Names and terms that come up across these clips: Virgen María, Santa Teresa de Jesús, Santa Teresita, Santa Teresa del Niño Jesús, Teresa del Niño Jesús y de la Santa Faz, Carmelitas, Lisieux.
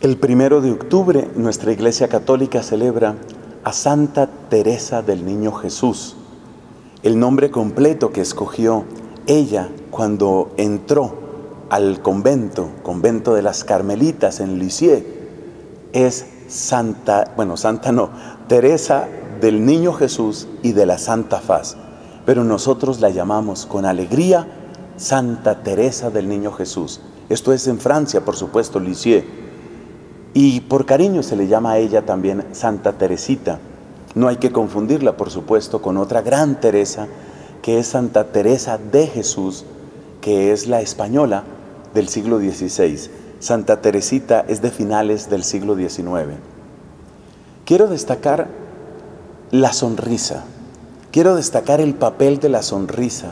El 1 de octubre nuestra Iglesia Católica celebra a Santa Teresa del Niño Jesús, el nombre completo que escogió ella cuando entró al convento de las Carmelitas en Lisieux, es Teresa del Niño Jesús y de la Santa Faz, pero nosotros la llamamos con alegría Santa Teresa del Niño Jesús. Esto es en Francia, por supuesto, Lisieux, y por cariño se le llama a ella también Santa Teresita. No hay que confundirla, por supuesto, con otra gran Teresa, que es Santa Teresa de Jesús, que es la española del siglo XVI. Santa Teresita es de finales del siglo XIX. Quiero destacar la sonrisa. Quiero destacar el papel de la sonrisa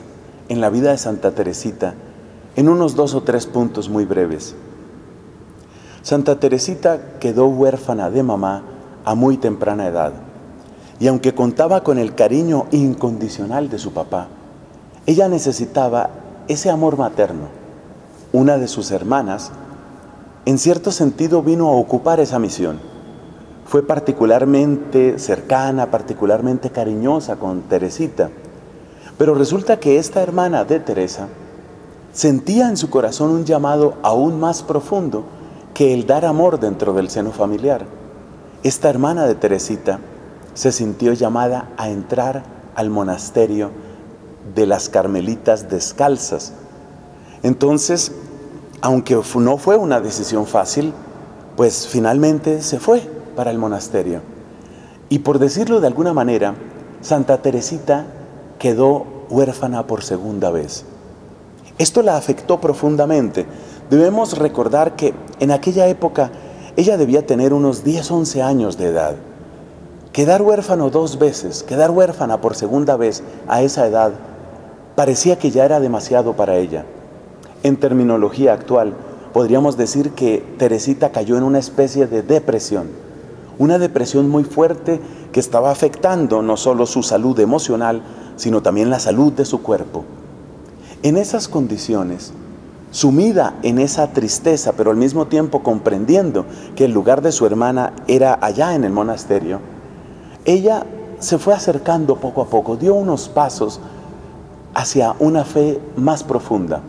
en la vida de Santa Teresita en unos 2 o 3 puntos muy breves. Santa Teresita quedó huérfana de mamá a muy temprana edad, y aunque contaba con el cariño incondicional de su papá, ella necesitaba ese amor materno. Una de sus hermanas, en cierto sentido, vino a ocupar esa misión. Fue particularmente cercana, particularmente cariñosa con Teresita, pero resulta que esta hermana de Teresa sentía en su corazón un llamado aún más profundo que el dar amor dentro del seno familiar. Esta hermana de Teresita se sintió llamada a entrar al monasterio de las Carmelitas descalzas. Entonces, aunque no fue una decisión fácil, pues finalmente se fue para el monasterio. Y por decirlo de alguna manera, Santa Teresita quedó huérfana por segunda vez. Esto la afectó profundamente. Debemos recordar que en aquella época ella debía tener unos 10 o 11 años de edad. Quedar huérfano 2 veces, quedar huérfana por segunda vez a esa edad, parecía que ya era demasiado para ella. En terminología actual, podríamos decir que Teresita cayó en una especie de depresión, una depresión muy fuerte que estaba afectando no solo su salud emocional, sino también la salud de su cuerpo. En esas condiciones, sumida en esa tristeza, pero al mismo tiempo comprendiendo que el lugar de su hermana era allá en el monasterio, ella se fue acercando poco a poco, dio unos pasos hacia una fe más profunda.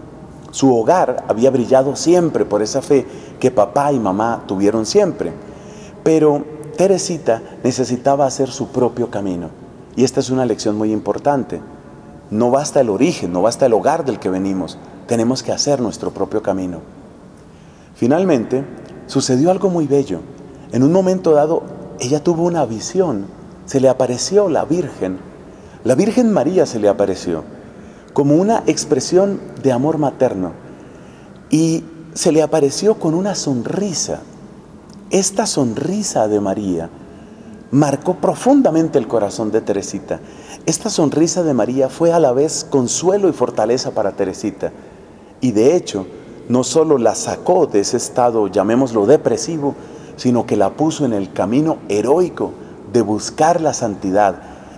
Su hogar había brillado siempre por esa fe que papá y mamá tuvieron siempre, pero Teresita necesitaba hacer su propio camino. Y esta es una lección muy importante. No basta el origen, no basta el hogar del que venimos, tenemos que hacer nuestro propio camino. Finalmente, sucedió algo muy bello. En un momento dado, ella tuvo una visión. Se le apareció la Virgen. La Virgen María se le apareció como una expresión de amor materno, y se le apareció con una sonrisa. Esta sonrisa de María marcó profundamente el corazón de Teresita. Esta sonrisa de María fue a la vez consuelo y fortaleza para Teresita, y de hecho no solo la sacó de ese estado, llamémoslo depresivo, sino que la puso en el camino heroico de buscar la santidad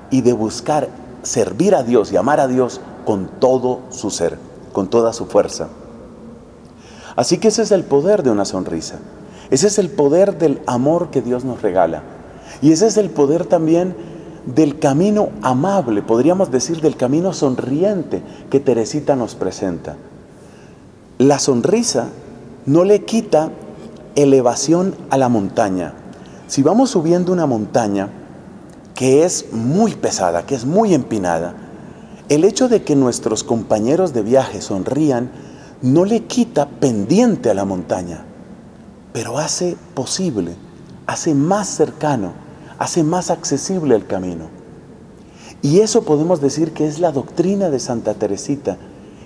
y de buscar servir a Dios y amar a Dios con todo su ser, con toda su fuerza. Así que ese es el poder de una sonrisa, ese es el poder del amor que Dios nos regala, y ese es el poder también del camino amable, podríamos decir del camino sonriente que Teresita nos presenta. La sonrisa no le quita elevación a la montaña. Si vamos subiendo una montaña que es muy pesada, que es muy empinada, el hecho de que nuestros compañeros de viaje sonrían no le quita pendiente a la montaña, pero hace posible, hace más cercano, hace más accesible el camino. Y eso podemos decir que es la doctrina de Santa Teresita,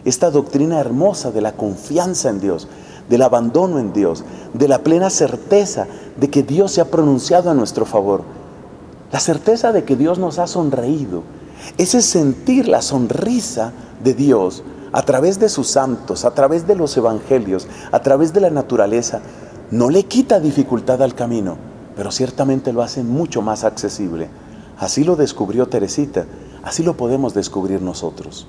esta doctrina hermosa de la confianza en Dios, del abandono en Dios, de la plena certeza de que Dios se ha pronunciado a nuestro favor, la certeza de que Dios nos ha sonreído. Ese sentir la sonrisa de Dios a través de sus santos, a través de los evangelios, a través de la naturaleza, no le quita dificultad al camino, pero ciertamente lo hace mucho más accesible. Así lo descubrió Teresita, así lo podemos descubrir nosotros.